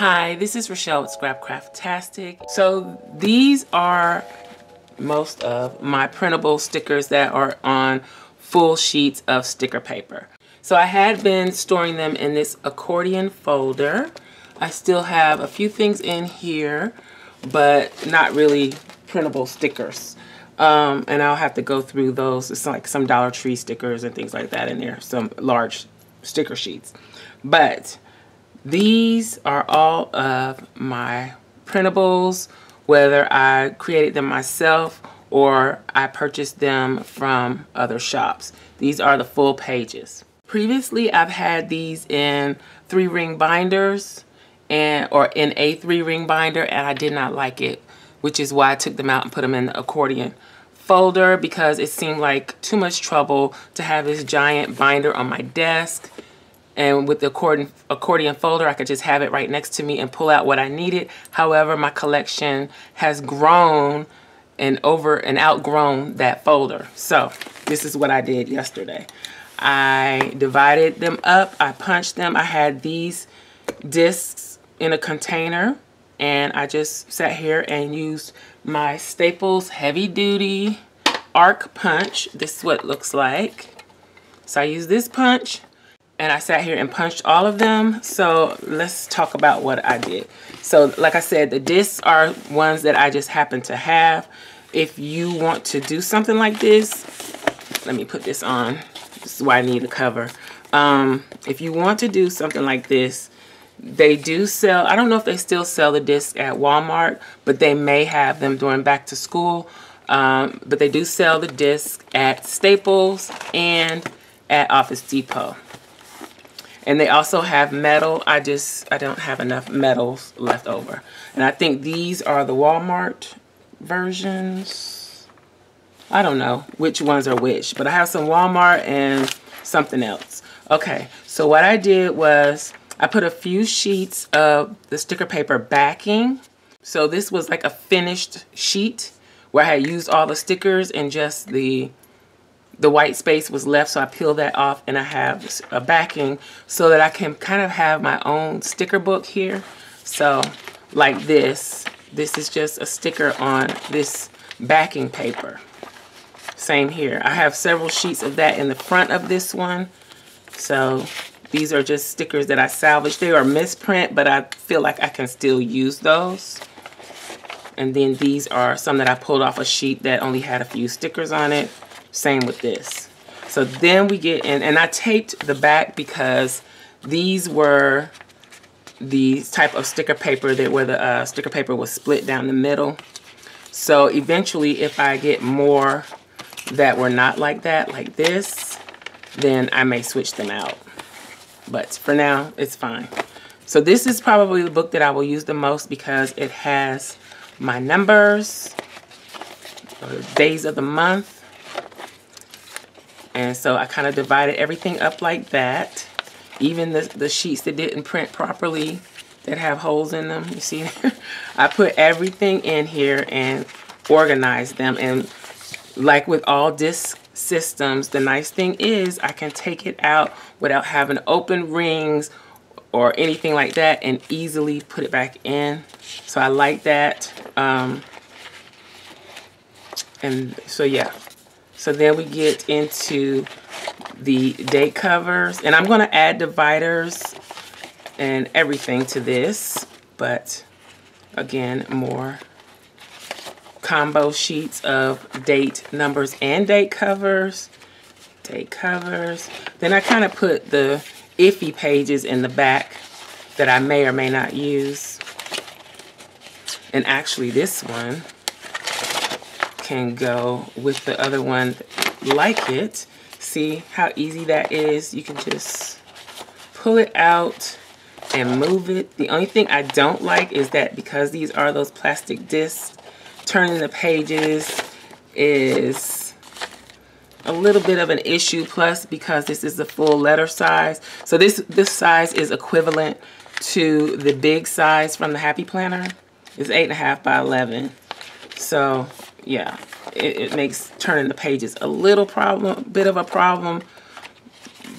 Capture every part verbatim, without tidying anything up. Hi, this is Rochelle with Scrapcraftastic. So these are most of my printable stickers that are on full sheets of sticker paper. So I had been storing them in this accordion folder. I still have a few things in here, but not really printable stickers. Um, and I'll have to go through those. It's like some Dollar Tree stickers and things like that in there, some large sticker sheets. But these are all of my printables, whether I created them myself or I purchased them from other shops. These are the full pages. Previously, I've had these in three ring binders and or in a three ring binder, and I did not like it, which is why I took them out and put them in the accordion folder, because it seemed like too much trouble to have this giant binder on my desk. And with the accordion, accordion folder, I could just have it right next to me and pull out what I needed. However, my collection has grown and over and outgrown that folder. So this is what I did yesterday. I divided them up. I punched them. I had these discs in a container, and I just sat here and used my Staples Heavy Duty Arc Punch. This is what it looks like. So I used this punch, and I sat here and punched all of them. So let's talk about what I did. So like I said, the discs are ones that I just happen to have. If you want to do something like this, let me put this on. This is why I need a cover. Um, if you want to do something like this, they do sell, I don't know if they still sell the discs at Walmart, but they may have them during back to school. Um, but they do sell the discs at Staples and at Office Depot. And they also have metal. I just, I don't have enough metals left over. And I think these are the Walmart versions. I don't know which ones are which, but I have some Walmart and something else. Okay, so what I did was I put a few sheets of the sticker paper backing. So this was like a finished sheet where I had used all the stickers and just the the white space was left, so I peeled that off and I have a backing so that I can kind of have my own sticker book here. So like this, this is just a sticker on this backing paper. Same here. I have several sheets of that in the front of this one. So these are just stickers that I salvaged. They are misprint, but I feel like I can still use those. And then these are some that I pulled off a sheet that only had a few stickers on it. Same with this. So then we get in, and I taped the back because these were the type of sticker paper that where the uh, sticker paper was split down the middle. So eventually, if I get more that were not like that, like this, then I may switch them out. But for now, it's fine. So this is probably the book that I will use the most because it has my numbers, days of the month. And so I kind of divided everything up like that. Even the, the sheets that didn't print properly, that have holes in them, you see there? I put everything in here and organized them. And like with all disc systems, the nice thing is I can take it out without having open rings or anything like that and easily put it back in. So I like that. Um, and so, yeah. So then we get into the date covers, and I'm going to add dividers and everything to this, but again, more combo sheets of date numbers and date covers, date covers. Then I kind of put the iffy pages in the back that I may or may not use. And actually this one can go with the other one like it. See how easy that is? You can just pull it out and move it. The only thing I don't like is that because these are those plastic discs, turning the pages is a little bit of an issue, plus because this is the full letter size. So this, this size is equivalent to the big size from the Happy Planner. It's eight and a half by eleven. So yeah, it, it makes turning the pages a little problem, bit of a problem,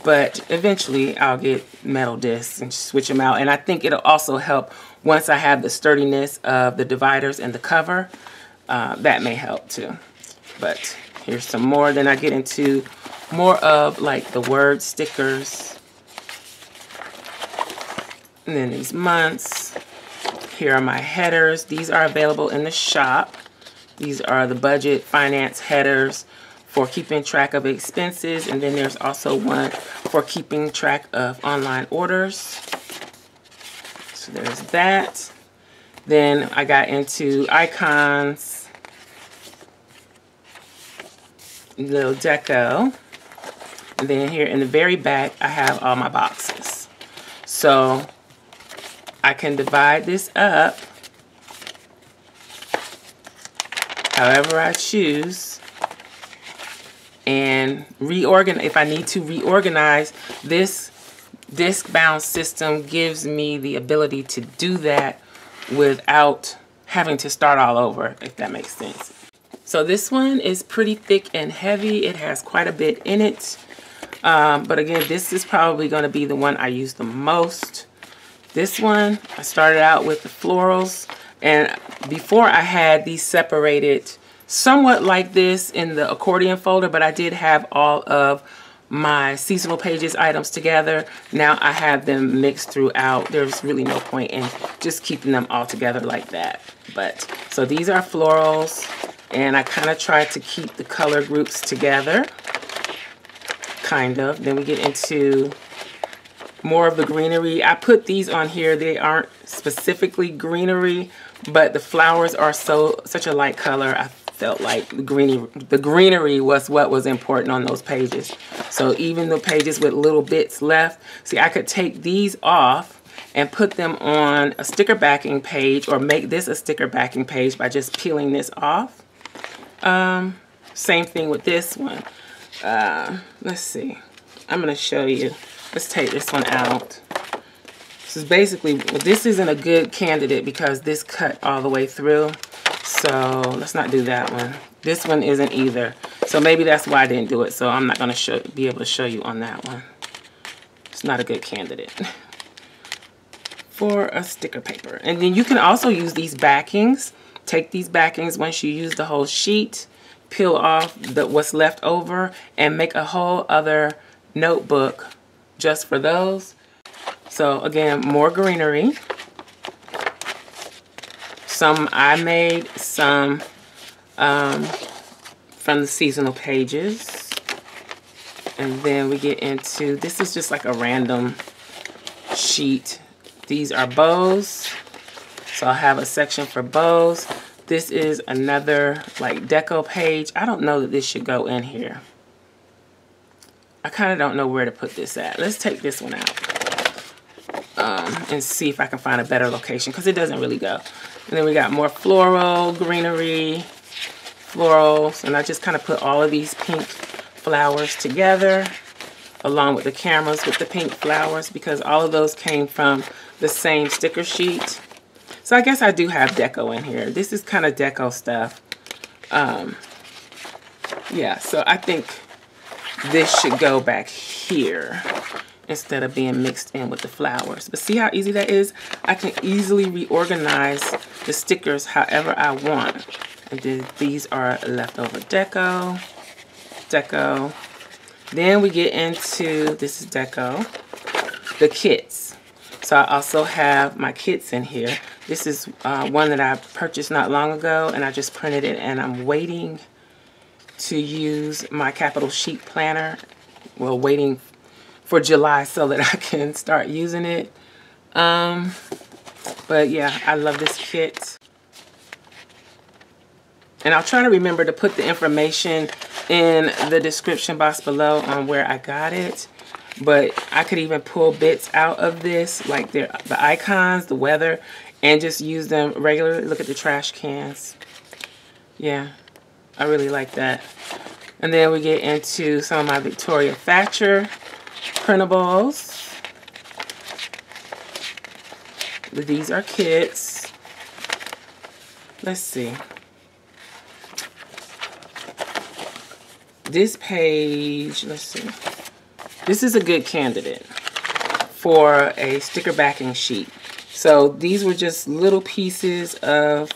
but eventually I'll get metal discs and switch them out. And I think it'll also help once I have the sturdiness of the dividers and the cover. Uh, that may help too. But here's some more. Then I get into more of like the word stickers. And then these months. Here are my headers. These are available in the shop. These are the budget finance headers for keeping track of expenses. And then there's also one for keeping track of online orders. So there's that. Then I got into icons, little deco. And then here in the very back, I have all my boxes. So I can divide this up however I choose and reorganize. If I need to reorganize, this disc-bound system gives me the ability to do that without having to start all over, if that makes sense. So this one is pretty thick and heavy. It has quite a bit in it. Um, but again, this is probably going to be the one I use the most. This one, I started out with the florals. And before I had these separated somewhat like this in the accordion folder, but I did have all of my seasonal pages items together. Now I have them mixed throughout. There's really no point in just keeping them all together like that. But so these are florals, and I kind of try to keep the color groups together, kind of. Then we get into more of the greenery. I put these on here. They aren't specifically greenery, but the flowers are so such a light color. I felt like the greenery, the greenery was what was important on those pages. So even the pages with little bits left, see, I could take these off and put them on a sticker backing page, or make this a sticker backing page by just peeling this off. Um, same thing with this one. Uh, let's see. I'm going to show you. Let's take this one out. This is basically, well, this isn't a good candidate because this cut all the way through. So let's not do that one. This one isn't either. So maybe that's why I didn't do it. So I'm not going to be able to show you on that one. It's not a good candidate for a sticker paper. And then you can also use these backings. Take these backings once you use the whole sheet, peel off the, what's left over, and make a whole other notebook just for those. So again, more greenery. Some I made, some um, from the seasonal pages. And then we get into, this is just like a random sheet. These are bows. So I'll have a section for bows. This is another like deco page. I don't know that this should go in here. I kind of don't know where to put this at. Let's take this one out um, and see if I can find a better location, because it doesn't really go. And then we got more floral, greenery, florals. And I just kind of put all of these pink flowers together along with the cameras with the pink flowers, because all of those came from the same sticker sheet. So I guess I do have deco in here. This is kind of deco stuff. Um, yeah, so I think this should go back here instead of being mixed in with the flowers. But see how easy that is? I can easily reorganize the stickers however I want. And then these are leftover deco, deco. Then we get into, this is deco, the kits. So I also have my kits in here. This is uh, one that I purchased not long ago, and I just printed it, and I'm waiting to use my capital sheet planner. Well, waiting for July so that I can start using it. Um, but yeah, I love this kit. And I'll try to remember to put the information in the description box below on where I got it. But I could even pull bits out of this, like the, the icons, the weather, and just use them regularly. Look at the trash cans. Yeah, I really like that. And then we get into some of my Victoria Thatcher printables. These are kits. Let's see. This page, let's see. This is a good candidate for a sticker backing sheet. So these were just little pieces of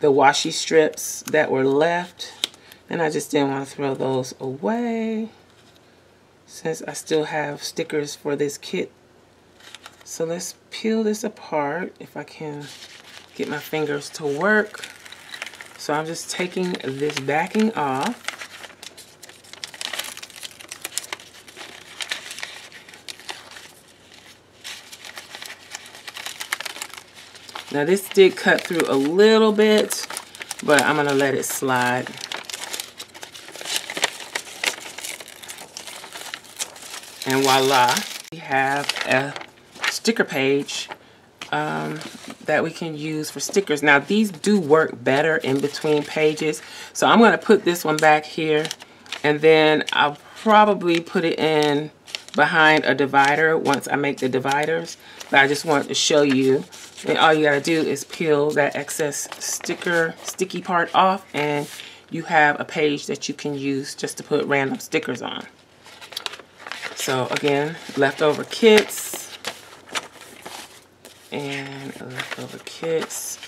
the washi strips that were left, and I just didn't want to throw those away since I still have stickers for this kit. So let's peel this apart if I can get my fingers to work. So I'm just taking this backing off. Now this did cut through a little bit, but I'm gonna let it slide. And voila, we have a sticker page um, that we can use for stickers. Now these do work better in between pages. So I'm gonna put this one back here, and then I'll probably put it in behind a divider once I make the dividers. But I just wanted to show you, and all you gotta do is peel that excess sticker, sticky part off, and you have a page that you can use just to put random stickers on. So again, leftover kits. And leftover kits.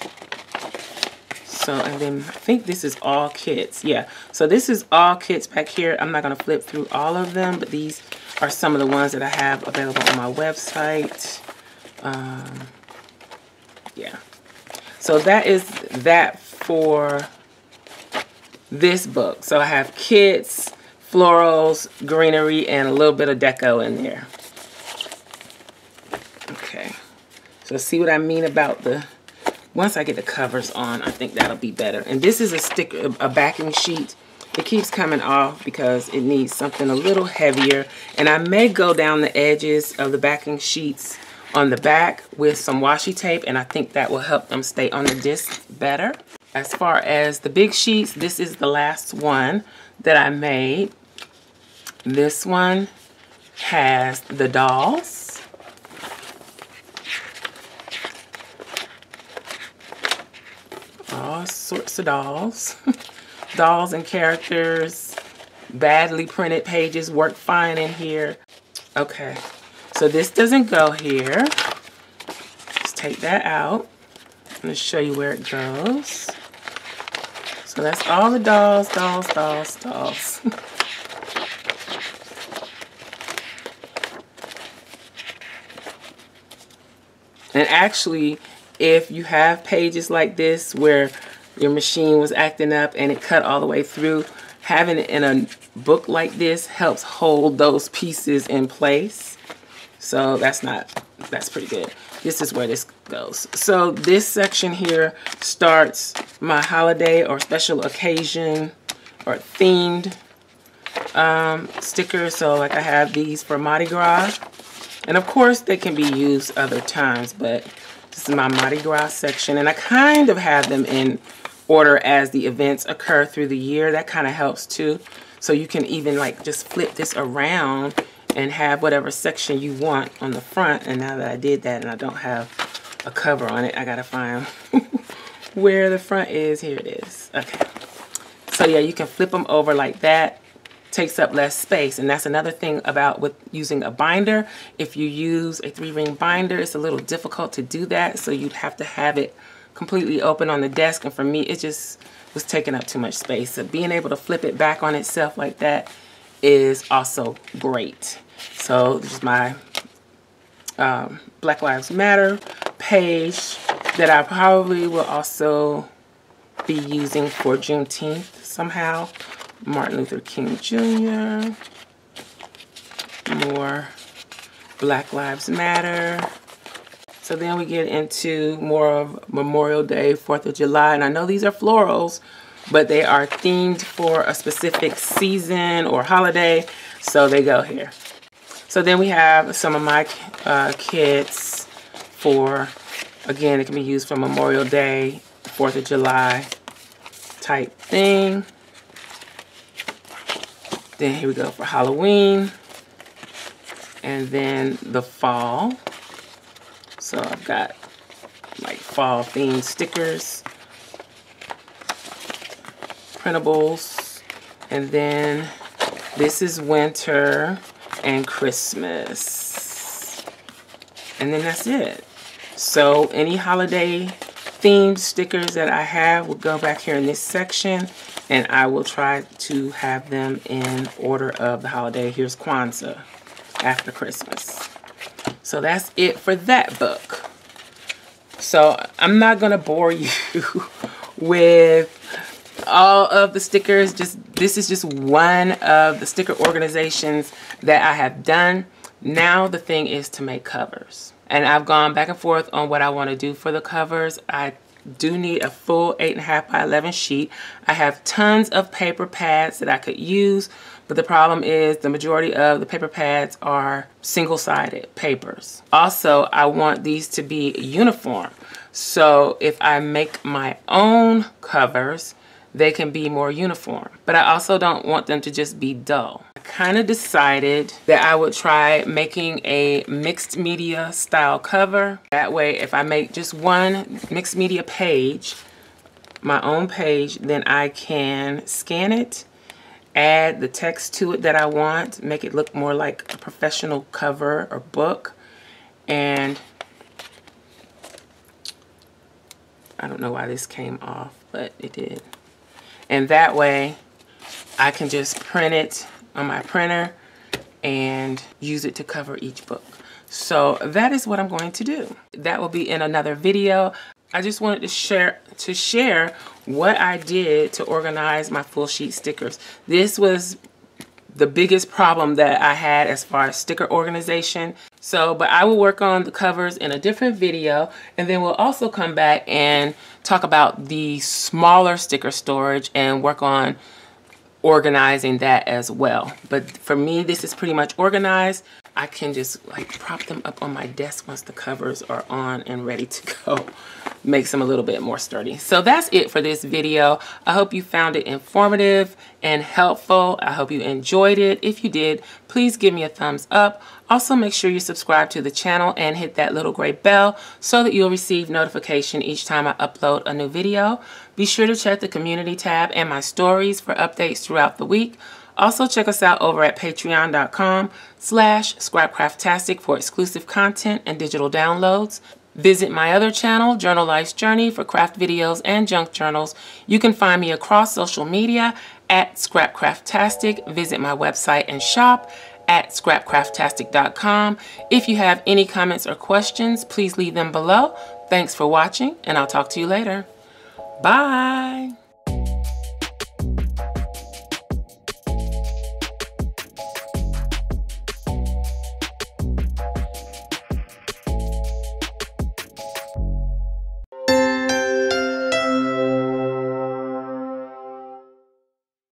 So, and then I think this is all kits. Yeah, so this is all kits back here. I'm not gonna flip through all of them, but these are some of the ones that I have available on my website. Um, yeah, so that is that for this book. So I have kits, florals, greenery, and a little bit of deco in there. Okay. So see what I mean about the, once I get the covers on, I think that'll be better. And this is a sticker, a backing sheet. It keeps coming off because it needs something a little heavier. And I may go down the edges of the backing sheets on the back with some washi tape, and I think that will help them stay on the disc better. As far as the big sheets, this is the last one that I made. This one has the dolls. All sorts of dolls, dolls and characters, badly printed pages work fine in here. Okay, so this doesn't go here. Let's take that out. I'm gonna show you where it goes. So that's all the dolls, dolls, dolls, dolls. And actually, if you have pages like this where your machine was acting up and it cut all the way through, having it in a book like this helps hold those pieces in place. So that's not, that's pretty good. This is where this goes. So this section here starts my holiday or special occasion or themed um, stickers. So like I have these for Mardi Gras. And of course they can be used other times, but this is my Mardi Gras section, and I kind of have them in order as the events occur through the year. That kind of helps too. So you can even like just flip this around and have whatever section you want on the front. And now that I did that and I don't have a cover on it, I gotta find where the front is. Here it is. Okay. So yeah, you can flip them over like that. Takes up less space, and that's another thing about with using a binder. If you use a three-ring binder, it's a little difficult to do that, so you'd have to have it completely open on the desk, and for me it just was taking up too much space. So being able to flip it back on itself like that is also great. So this is my um, Black Lives Matter page that I probably will also be using for Juneteenth somehow. Martin Luther King Junior More Black Lives Matter. So then we get into more of Memorial Day, fourth of July. And I know these are florals, but they are themed for a specific season or holiday. So they go here. So then we have some of my uh, kits for, again, it can be used for Memorial Day, fourth of July type thing. Then here we go for Halloween, and then the fall. So I've got like fall themed stickers, printables, and then this is winter, and Christmas. And then that's it. So any holiday themed stickers that I have will go back here in this section, and I will try to have them in order of the holiday. Here's Kwanzaa, after Christmas. So that's it for that book. So I'm not gonna bore you with all of the stickers. Just this is just one of the sticker organizations that I have done. Now the thing is to make covers. And I've gone back and forth on what I want to do for the covers. I do need a full eight and a half by eleven sheet. I have tons of paper pads that I could use, but the problem is the majority of the paper pads are single-sided papers. Also, I want these to be uniform. So if I make my own covers, they can be more uniform. But I also don't want them to just be dull. I kind of decided that I would try making a mixed media style cover. That way, if I make just one mixed media page, my own page, then I can scan it, add the text to it that I want, make it look more like a professional cover or book. And I don't know why this came off, but it did. And that way I can just print it on my printer and use it to cover each book. So that is what I'm going to do. That will be in another video. I just wanted to share to share what I did to organize my full sheet stickers. This was the biggest problem that I had as far as sticker organization. So, but I will work on the covers in a different video, and then we'll also come back and talk about the smaller sticker storage and work on organizing that as well. But for me, this is pretty much organized. I can just like prop them up on my desk once the covers are on and ready to go. Makes them a little bit more sturdy. So that's it for this video. I hope you found it informative and helpful. I hope you enjoyed it. If you did, please give me a thumbs up. Also, make sure you subscribe to the channel and hit that little gray bell so that you'll receive notification each time I upload a new video. Be sure to check the community tab and my stories for updates throughout the week. Also, check us out over at patreon.com slash Scrapcraftastic for exclusive content and digital downloads. Visit my other channel, Journal Life's Journey, for craft videos and junk journals. You can find me across social media at Scrapcraftastic. Visit my website and shop at Scrapcraftastic dot com. If you have any comments or questions, please leave them below. Thanks for watching, and I'll talk to you later. Bye!